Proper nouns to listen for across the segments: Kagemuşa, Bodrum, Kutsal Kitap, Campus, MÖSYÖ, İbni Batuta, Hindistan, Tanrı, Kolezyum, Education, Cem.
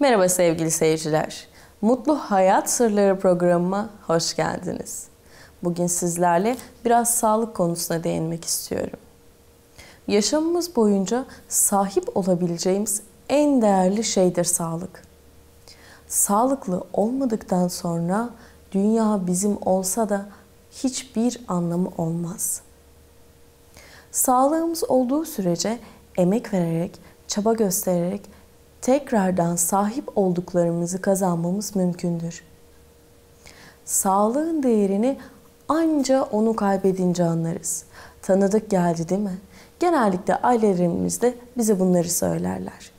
Merhaba sevgili seyirciler. Mutlu Hayat Sırları programıma hoş geldiniz. Bugün sizlerle biraz sağlık konusuna değinmek istiyorum. Yaşamımız boyunca sahip olabileceğimiz en değerli şeydir sağlık. Sağlıklı olmadıktan sonra dünya bizim olsa da hiçbir anlamı olmaz. Sağlığımız olduğu sürece emek vererek, çaba göstererek tekrardan sahip olduklarımızı kazanmamız mümkündür. Sağlığın değerini anca onu kaybedince anlarız. Tanıdık geldi değil mi? Genellikle ailelerimizde bize bunları söylerler.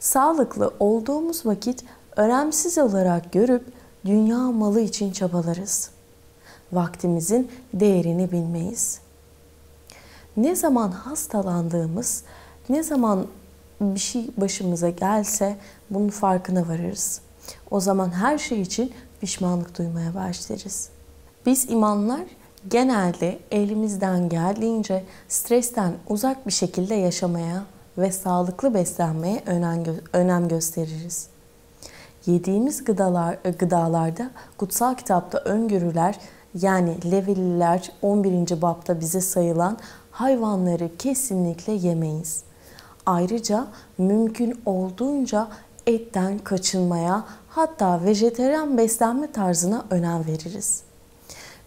Sağlıklı olduğumuz vakit önemsiz olarak görüp dünya malı için çabalarız. Vaktimizin değerini bilmeyiz. Ne zaman hastalandığımız, ne zaman bir şey başımıza gelse bunun farkına varırız. O zaman her şey için pişmanlık duymaya başlarız. Biz imanlar genelde elimizden geldiğince stresten uzak bir şekilde yaşamaya ve sağlıklı beslenmeye önem gösteririz. Yediğimiz gıdalarda Kutsal Kitap'ta öngörüler, yani Levililer 11. babda bize sayılan hayvanları kesinlikle yemeyiz. Ayrıca mümkün olduğunca etten kaçınmaya, hatta vejetaryen beslenme tarzına önem veririz.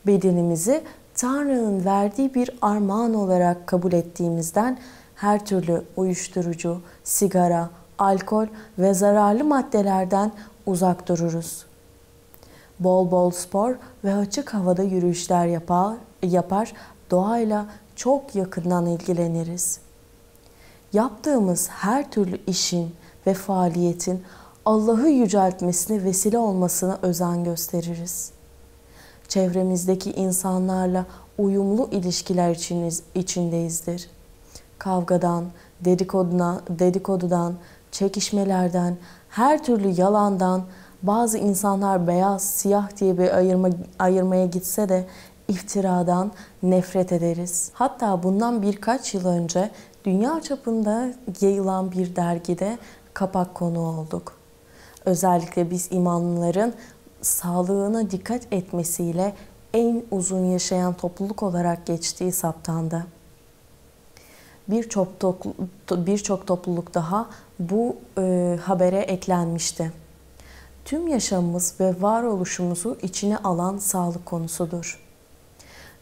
Bedenimizi Tanrı'nın verdiği bir armağan olarak kabul ettiğimizden her türlü uyuşturucu, sigara, alkol ve zararlı maddelerden uzak dururuz. Bol bol spor ve açık havada yürüyüşler yapar, doğayla çok yakından ilgileniriz. Yaptığımız her türlü işin ve faaliyetin Allah'ı yüceltmesine vesile olmasına özen gösteririz. Çevremizdeki insanlarla uyumlu ilişkiler içindeyizdir. Kavgadan, dedikodudan, çekişmelerden, her türlü yalandan, bazı insanlar beyaz, siyah diye bir ayırmaya gitse de iftiradan nefret ederiz. Hatta bundan birkaç yıl önce dünya çapında yayılan bir dergide kapak konuğu olduk. Özellikle biz imanlıların sağlığına dikkat etmesiyle en uzun yaşayan topluluk olarak geçtiği saptandı. Birçok topluluk daha bu habere eklenmişti. Tüm yaşamımız ve varoluşumuzu içine alan sağlık konusudur.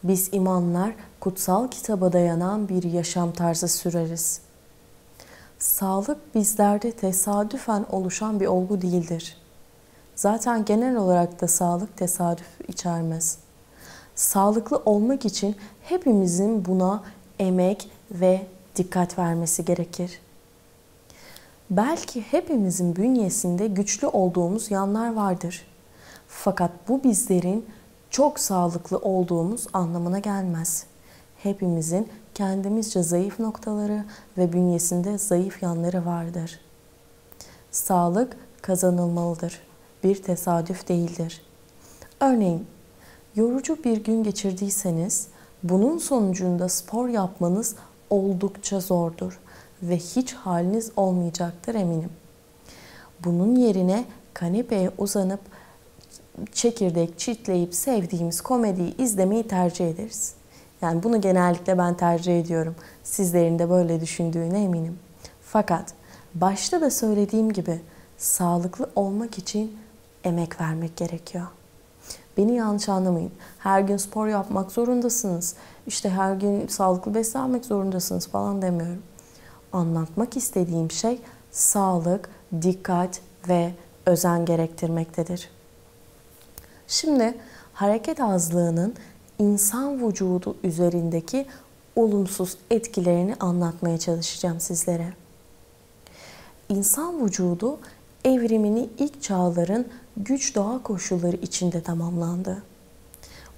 Biz imanlar Kutsal Kitaba dayanan bir yaşam tarzı süreriz. Sağlık bizlerde tesadüfen oluşan bir olgu değildir. Zaten genel olarak da sağlık tesadüf içermez. Sağlıklı olmak için hepimizin buna emek ve dikkat vermesi gerekir. Belki hepimizin bünyesinde güçlü olduğumuz yanlar vardır. Fakat bu bizlerin çok sağlıklı olduğumuz anlamına gelmez. Hepimizin kendimizce zayıf noktaları ve bünyesinde zayıf yanları vardır. Sağlık kazanılmalıdır. Bir tesadüf değildir. Örneğin, yorucu bir gün geçirdiyseniz, bunun sonucunda spor yapmanız oldukça zordur ve hiç haliniz olmayacaktır eminim. Bunun yerine kanepeye uzanıp çekirdek çitleyip sevdiğimiz komediyi izlemeyi tercih ederiz. Yani bunu genellikle ben tercih ediyorum. Sizlerin de böyle düşündüğüne eminim. Fakat başta da söylediğim gibi sağlıklı olmak için emek vermek gerekiyor. Beni yanlış anlamayın. Her gün spor yapmak zorundasınız. İşte her gün sağlıklı beslenmek zorundasınız falan demiyorum. Anlatmak istediğim şey sağlık, dikkat ve özen gerektirmektedir. Şimdi hareket azlığının insan vücudu üzerindeki olumsuz etkilerini anlatmaya çalışacağım sizlere. İnsan vücudu evrimini ilk çağların güç doğa koşulları içinde tamamlandı.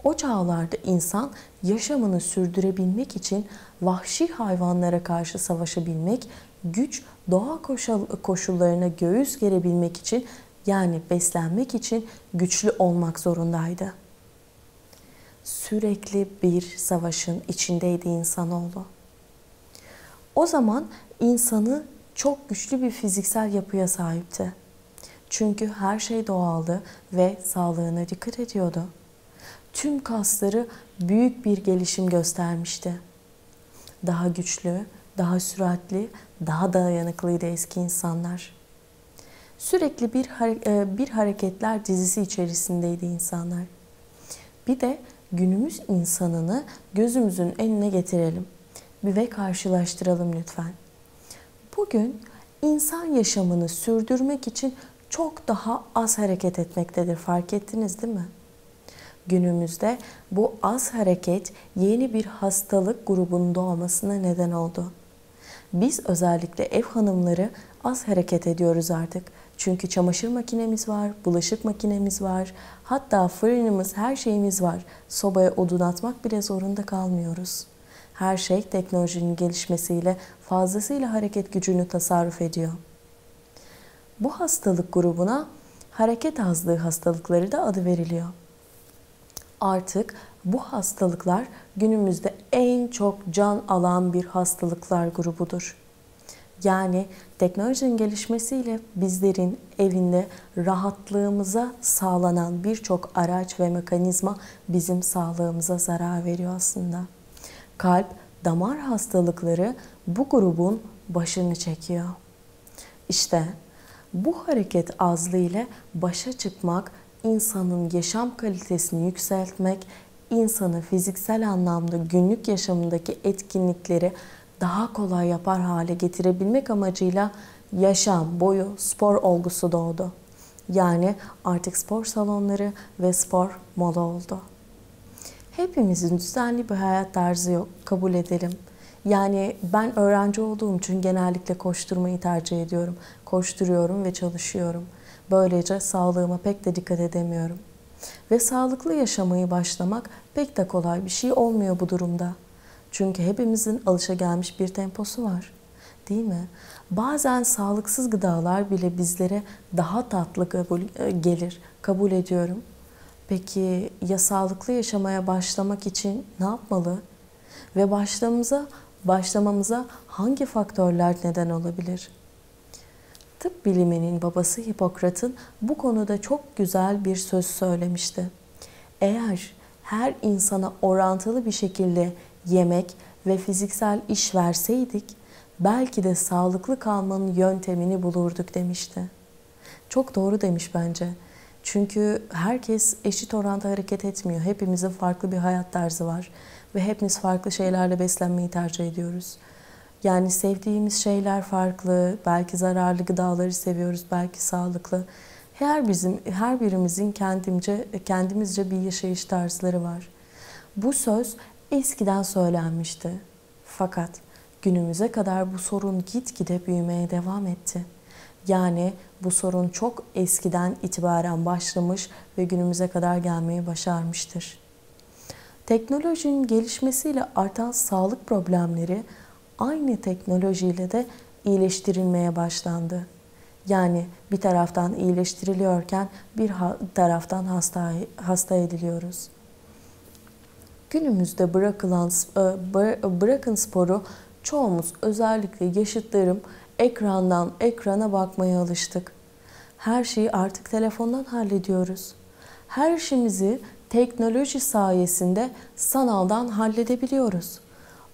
O çağlarda insan yaşamını sürdürebilmek için vahşi hayvanlara karşı savaşabilmek, güç doğa koşullarına göğüs gerebilmek için, yani beslenmek için güçlü olmak zorundaydı. Sürekli bir savaşın içindeydi insanoğlu. O zaman insanı çok güçlü bir fiziksel yapıya sahipti. Çünkü her şey doğaldı ve sağlığına dikkat ediyordu. Tüm kasları büyük bir gelişim göstermişti. Daha güçlü, daha süratli, daha dayanıklıydı eski insanlar. Sürekli bir hareketler dizisi içerisindeydi insanlar. Bir de günümüz insanını gözümüzün önüne getirelim. Bir ve karşılaştıralım lütfen. Bugün insan yaşamını sürdürmek için çok daha az hareket etmektedir. Fark ettiniz değil mi? Günümüzde bu az hareket yeni bir hastalık grubunun doğmasına neden oldu. Biz özellikle ev hanımları az hareket ediyoruz artık. Çünkü çamaşır makinemiz var, bulaşık makinemiz var, hatta fırınımız, her şeyimiz var. Sobaya odun atmak bile zorunda kalmıyoruz. Her şey teknolojinin gelişmesiyle fazlasıyla hareket gücünü tasarruf ediyor. Bu hastalık grubuna hareket azlığı hastalıkları da adı veriliyor. Artık bu hastalıklar günümüzde en çok can alan bir hastalıklar grubudur. Yani teknolojinin gelişmesiyle bizlerin evinde rahatlığımıza sağlanan birçok araç ve mekanizma bizim sağlığımıza zarar veriyor aslında. Kalp, damar hastalıkları bu grubun başını çekiyor. İşte bu hareket azlığı ile başa çıkmak, insanın yaşam kalitesini yükseltmek, insanı fiziksel anlamda günlük yaşamındaki etkinlikleri daha kolay yapar hale getirebilmek amacıyla yaşam boyu spor olgusu doğdu. Yani artık spor salonları ve spor moda oldu. Hepimizin düzenli bir hayat tarzı yok, kabul edelim. Yani ben öğrenci olduğum için genellikle koşturmayı tercih ediyorum. Koşturuyorum ve çalışıyorum. Böylece sağlığıma pek de dikkat edemiyorum. Ve sağlıklı yaşamayı başlamak pek de kolay bir şey olmuyor bu durumda. Çünkü hepimizin alışagelmiş bir temposu var. Değil mi? Bazen sağlıksız gıdalar bile bizlere daha tatlı gelir. Kabul ediyorum. Peki ya sağlıklı yaşamaya başlamak için ne yapmalı? Ve başlamamıza hangi faktörler neden olabilir? Tıp biliminin babası Hipokrat'ın bu konuda çok güzel bir söz söylemişti. Eğer her insana orantılı bir şekilde yemek ve fiziksel iş verseydik, belki de sağlıklı kalmanın yöntemini bulurduk demişti. Çok doğru demiş bence. Çünkü herkes eşit oranda hareket etmiyor. Hepimizin farklı bir hayat tarzı var. Ve hepimiz farklı şeylerle beslenmeyi tercih ediyoruz. Yani sevdiğimiz şeyler farklı, belki zararlı gıdaları seviyoruz, belki sağlıklı. Her birimizin kendimizce bir yaşayış tarzları var. Bu söz eskiden söylenmişti. Fakat günümüze kadar bu sorun gitgide büyümeye devam etti. Yani bu sorun çok eskiden itibaren başlamış ve günümüze kadar gelmeyi başarmıştır. Teknolojinin gelişmesiyle artan sağlık problemleri aynı teknolojiyle de iyileştirilmeye başlandı. Yani bir taraftan iyileştiriliyorken bir taraftan hasta ediliyoruz. Günümüzde bırakın sporu, çoğumuz, özellikle yaşıtlarım, ekrandan ekrana bakmaya alıştık. Her şeyi artık telefondan hallediyoruz. Her işimizi teknoloji sayesinde sanaldan halledebiliyoruz.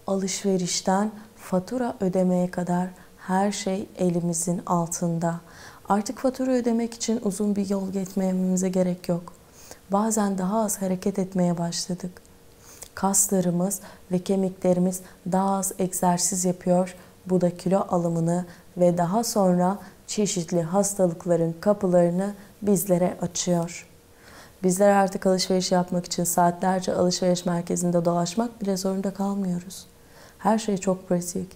Alışverişten fatura ödemeye kadar her şey elimizin altında. Artık fatura ödemek için uzun bir yol gitmemize gerek yok. Bazen daha az hareket etmeye başladık. Kaslarımız ve kemiklerimiz daha az egzersiz yapıyor. Bu da kilo alımını ve daha sonra çeşitli hastalıkların kapılarını bizlere açıyor. Bizler artık alışveriş yapmak için saatlerce alışveriş merkezinde dolaşmak bile zorunda kalmıyoruz. Her şey çok pratik.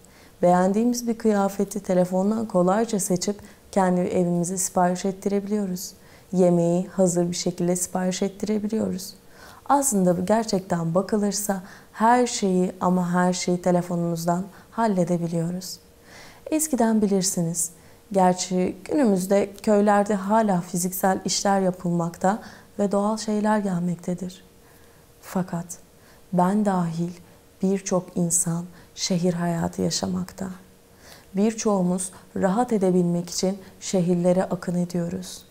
Beğendiğimiz bir kıyafeti telefondan kolayca seçip kendi evimize sipariş ettirebiliyoruz. Yemeği hazır bir şekilde sipariş ettirebiliyoruz. Aslında gerçekten bakılırsa her şeyi telefonumuzdan halledebiliyoruz. Eskiden bilirsiniz. Gerçi günümüzde köylerde hala fiziksel işler yapılmakta ve doğal şeyler gelmektedir. Fakat ben dahil birçok insan şehir hayatı yaşamakta. birçoğumuz rahat edebilmek için şehirlere akın ediyoruz.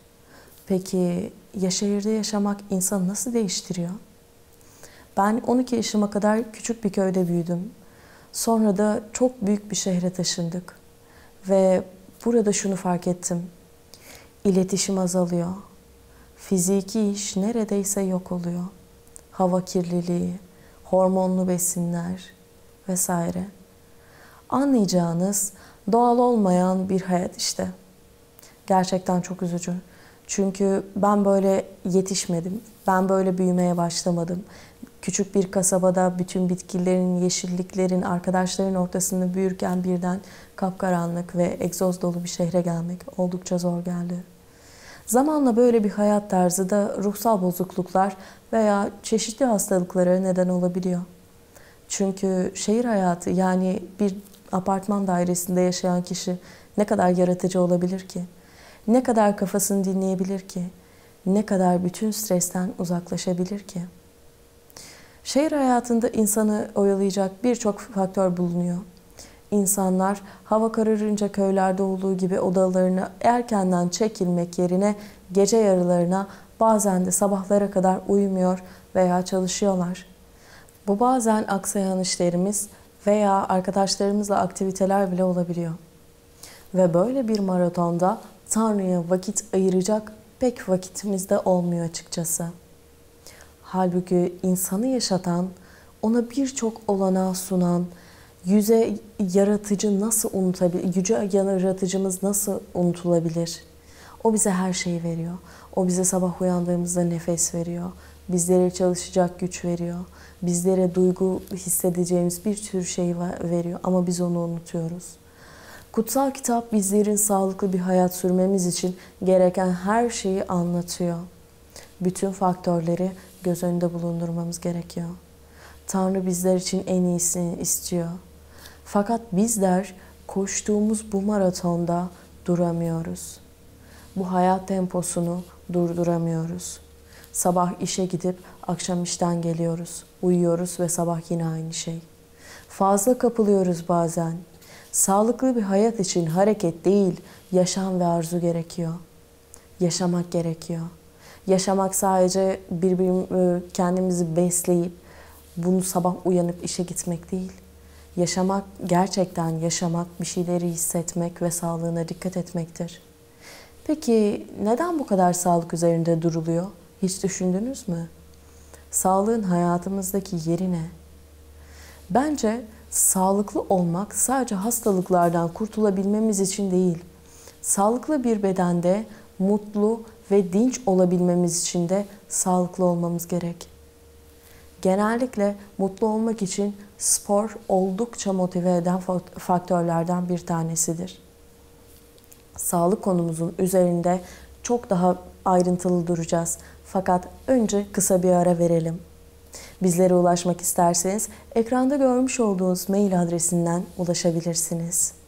Peki ya şehirde yaşamak insanı nasıl değiştiriyor? Ben 12 yaşıma kadar küçük bir köyde büyüdüm. Sonra da çok büyük bir şehre taşındık. Ve burada şunu fark ettim. İletişim azalıyor. Fiziki iş neredeyse yok oluyor. Hava kirliliği, hormonlu besinler vesaire. Anlayacağınız doğal olmayan bir hayat işte. Gerçekten çok üzücü. Çünkü ben böyle yetişmedim. Ben böyle büyümeye başlamadım. Küçük bir kasabada bütün bitkilerin, yeşilliklerin, arkadaşların ortasında büyürken birden kapkaranlık ve egzoz dolu bir şehre gelmek oldukça zor geldi. Zamanla böyle bir hayat tarzı da ruhsal bozukluklar veya çeşitli hastalıklara neden olabiliyor. Çünkü şehir hayatı, yani bir apartman dairesinde yaşayan kişi ne kadar yaratıcı olabilir ki? Ne kadar kafasını dinleyebilir ki? Ne kadar bütün stresten uzaklaşabilir ki? Şehir hayatında insanı oyalayacak birçok faktör bulunuyor. İnsanlar hava kararınca köylerde olduğu gibi odalarına erkenden çekilmek yerine gece yarılarına, bazen de sabahlara kadar uyumuyor veya çalışıyorlar. Bu bazen aksayan işlerimiz veya arkadaşlarımızla aktiviteler bile olabiliyor. Ve böyle bir maratonda Tanrı'ya vakit ayıracak pek vakitimiz de olmuyor açıkçası. Halbuki insanı yaşatan, ona birçok olanağı sunan, yüce yaratıcımız nasıl unutulabilir? O bize her şeyi veriyor. O bize sabah uyandığımızda nefes veriyor. Bizlere çalışacak güç veriyor. Bizlere duygu hissedeceğimiz bir sürü şey veriyor ama biz onu unutuyoruz. Kutsal Kitap bizlerin sağlıklı bir hayat sürmemiz için gereken her şeyi anlatıyor. Bütün faktörleri göz önünde bulundurmamız gerekiyor. Tanrı bizler için en iyisini istiyor. Fakat bizler koştuğumuz bu maratonda duramıyoruz. Bu hayat temposunu durduramıyoruz. Sabah işe gidip akşam işten geliyoruz. Uyuyoruz ve sabah yine aynı şey. Fazla kapılıyoruz bazen. Sağlıklı bir hayat için hareket değil, yaşam ve arzu gerekiyor. Yaşamak gerekiyor. Yaşamak sadece kendimizi besleyip, bunu sabah uyanıp işe gitmek değil. Yaşamak, gerçekten yaşamak, bir şeyleri hissetmek ve sağlığına dikkat etmektir. Peki neden bu kadar sağlık üzerinde duruluyor? Hiç düşündünüz mü? Sağlığın hayatımızdaki yeri ne? Bence sağlıklı olmak sadece hastalıklardan kurtulabilmemiz için değil, sağlıklı bir bedende mutlu ve dinç olabilmemiz için de sağlıklı olmamız gerek. Genellikle mutlu olmak için spor oldukça motive eden faktörlerden bir tanesidir. Sağlık konumuzun üzerinde çok daha ayrıntılı duracağız. Fakat önce kısa bir ara verelim. Bizlere ulaşmak isterseniz ekranda görmüş olduğunuz mail adresinden ulaşabilirsiniz.